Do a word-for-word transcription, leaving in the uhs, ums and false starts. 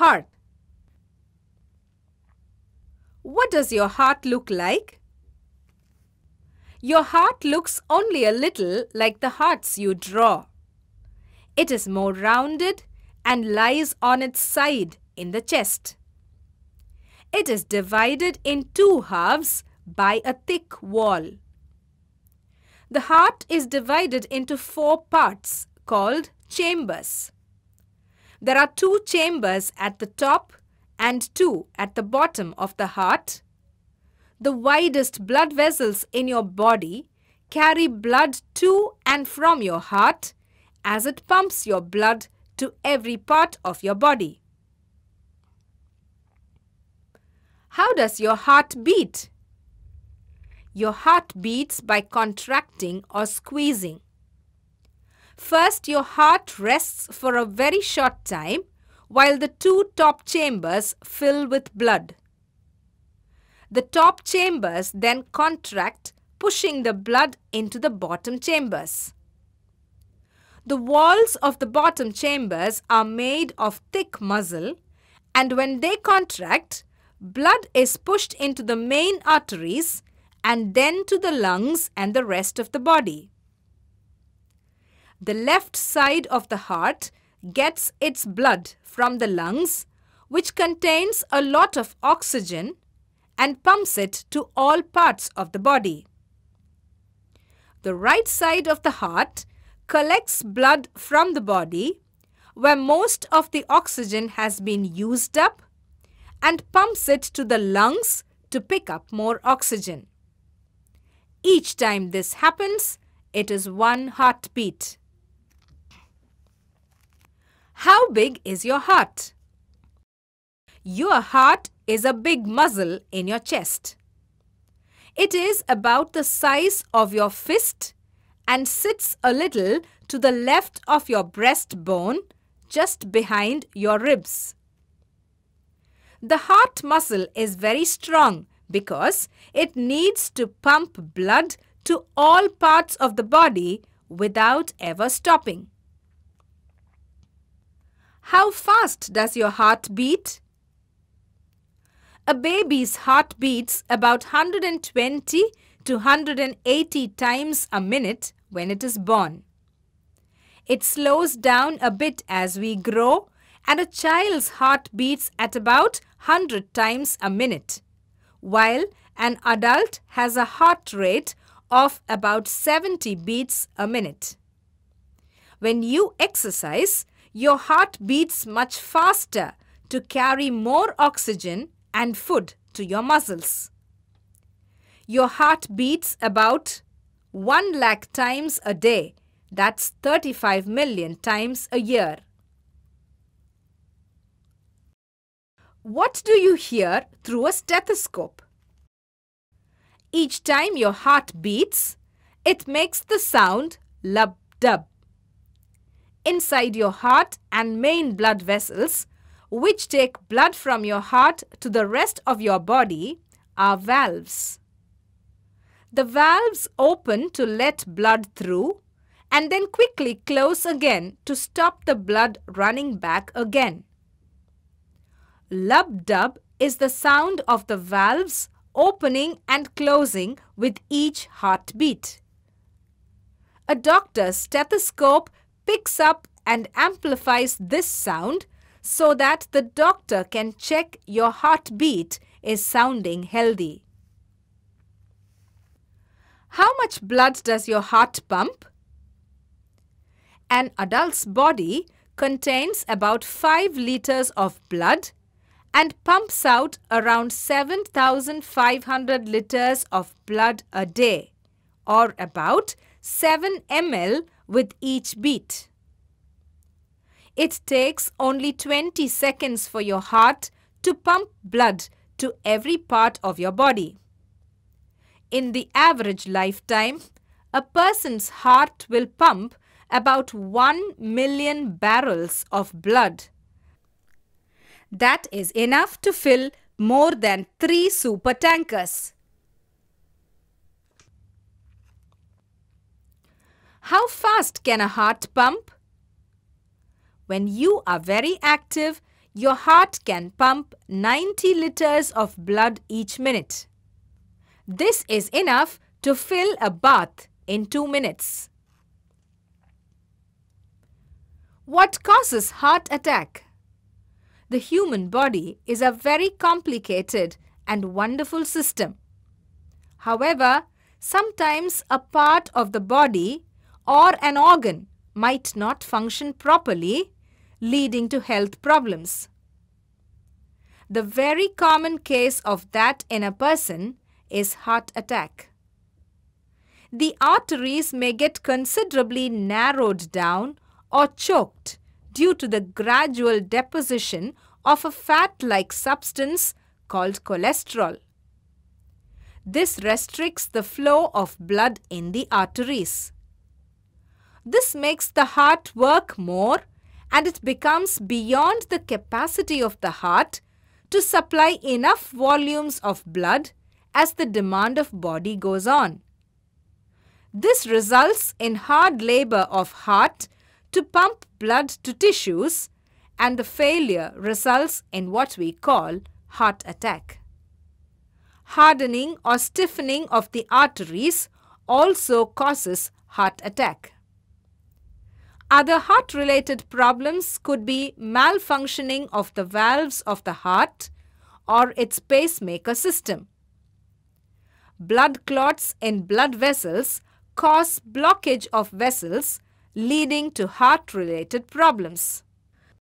heart. What does your heart look like? Your heart looks only a little like the hearts you draw. It is more rounded and lies on its side in the chest. It is divided in two halves by a thick wall. The heart is divided into four parts called chambers. There are two chambers at the top and two at the bottom of the heart. The widest blood vessels in your body carry blood to and from your heart as it pumps your blood to every part of your body. How does your heart beat? Your heart beats by contracting or squeezing. First, your heart rests for a very short time while the two top chambers fill with blood. The top chambers then contract, pushing the blood into the bottom chambers. The walls of the bottom chambers are made of thick muscle, and when they contract, blood is pushed into the main arteries and then to the lungs and the rest of the body. The left side of the heart gets its blood from the lungs, which contains a lot of oxygen, and pumps it to all parts of the body. The right side of the heart collects blood from the body, where most of the oxygen has been used up, and pumps it to the lungs to pick up more oxygen. Each time this happens, it is one heartbeat. How big is your heart? Your heart is a big muscle in your chest. It is about the size of your fist and sits a little to the left of your breastbone, just behind your ribs. The heart muscle is very strong because it needs to pump blood to all parts of the body without ever stopping. How fast does your heart beat? A baby's heart beats about one hundred twenty to one hundred eighty times a minute when it is born. It slows down a bit as we grow, and a child's heart beats at about one hundred times a minute, while an adult has a heart rate of about seventy beats a minute. When you exercise, your heart beats much faster to carry more oxygen and food to your muscles. Your heart beats about one lakh times a day, that's thirty-five million times a year. What do you hear through a stethoscope? Each time your heart beats, it makes the sound lub-dub. Inside your heart and main blood vessels, which take blood from your heart to the rest of your body, are valves. The valves open to let blood through and then quickly close again to stop the blood running back again. Lub-dub is the sound of the valves opening and closing with each heartbeat. A doctor's stethoscope picks up and amplifies this sound so that the doctor can check your heartbeat is sounding healthy. How much blood does your heart pump? An adult's body contains about five liters of blood and pumps out around seven thousand five hundred liters of blood a day, or about seven milliliters with each beat. It takes only twenty seconds for your heart to pump blood to every part of your body. In the average lifetime, a person's heart will pump about one million barrels of blood. That is enough to fill more than three super tankers. How fast can a heart pump? When you are very active, your heart can pump ninety liters of blood each minute. This is enough to fill a bath in two minutes. What causes heart attack? The human body is a very complicated and wonderful system. However, sometimes a part of the body or an organ might not function properly, leading to health problems. The very common case of that in a person is heart attack. The arteries may get considerably narrowed down or choked due to the gradual deposition of a fat-like substance called cholesterol. This restricts the flow of blood in the arteries. This makes the heart work more, and it becomes beyond the capacity of the heart to supply enough volumes of blood as the demand of body goes on. This results in hard labor of heart to pump blood to tissues, and the failure results in what we call heart attack. Hardening or stiffening of the arteries also causes heart attack. Other heart-related problems could be malfunctioning of the valves of the heart or its pacemaker system. Blood clots in blood vessels cause blockage of vessels, leading to heart-related problems.